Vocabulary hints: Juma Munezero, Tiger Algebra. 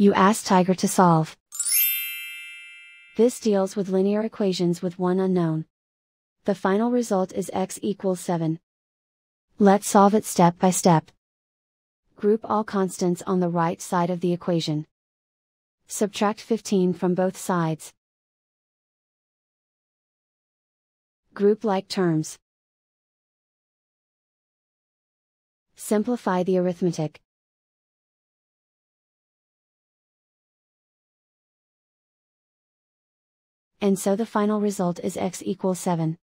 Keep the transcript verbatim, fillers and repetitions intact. you ask Tiger to solve. This deals with linear equations with one unknown. The final result is x equals seven. Let's solve it step by step. Group all constants on the right side of the equation. Subtract fifteen from both sides. Group like terms. Simplify the arithmetic. And so the final result is x equals seven.